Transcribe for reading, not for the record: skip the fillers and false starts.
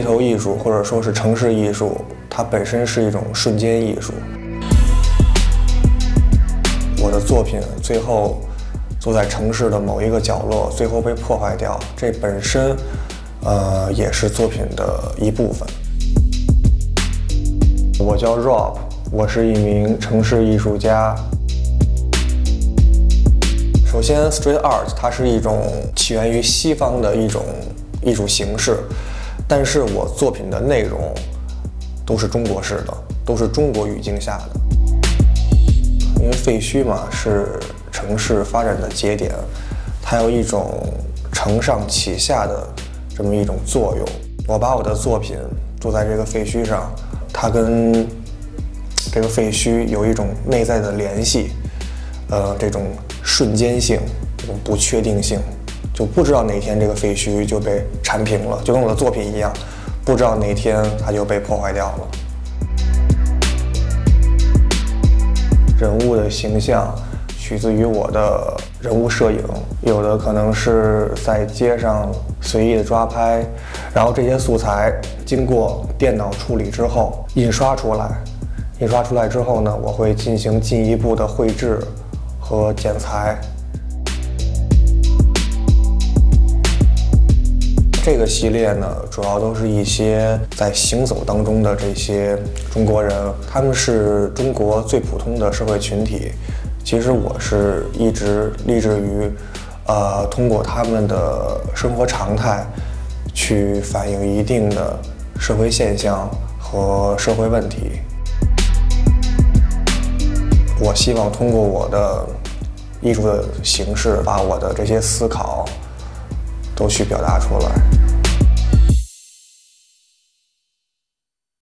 街头艺术或者说是城市艺术，它本身是一种瞬间艺术。我的作品最后坐在城市的某一个角落，最后被破坏掉，这本身，也是作品的一部分。我叫 Rob， 我是一名城市艺术家。 首先 ，street art 它是一种起源于西方的一种艺术形式，但是我作品的内容都是中国式的，都是中国语境下的。因为废墟嘛，是城市发展的节点，它有一种承上启下的这么一种作用。我把我的作品做在这个废墟上，它跟这个废墟有一种内在的联系，这种 瞬间性，这种不确定性，就不知道哪天这个废墟就被铲平了，就跟我的作品一样，不知道哪天它就被破坏掉了。人物的形象取自于我的人物摄影，有的可能是在街上随意的抓拍，然后这些素材经过电脑处理之后印刷出来，印刷出来之后呢，我会进行进一步的绘制 和剪裁。这个系列呢，主要都是一些在行走当中的这些中国人，他们是中国最普通的社会群体。其实我是一直立志于，通过他们的生活常态，去反映一定的社会现象和社会问题。 我希望通过我的艺术的形式，把我的这些思考都去表达出来。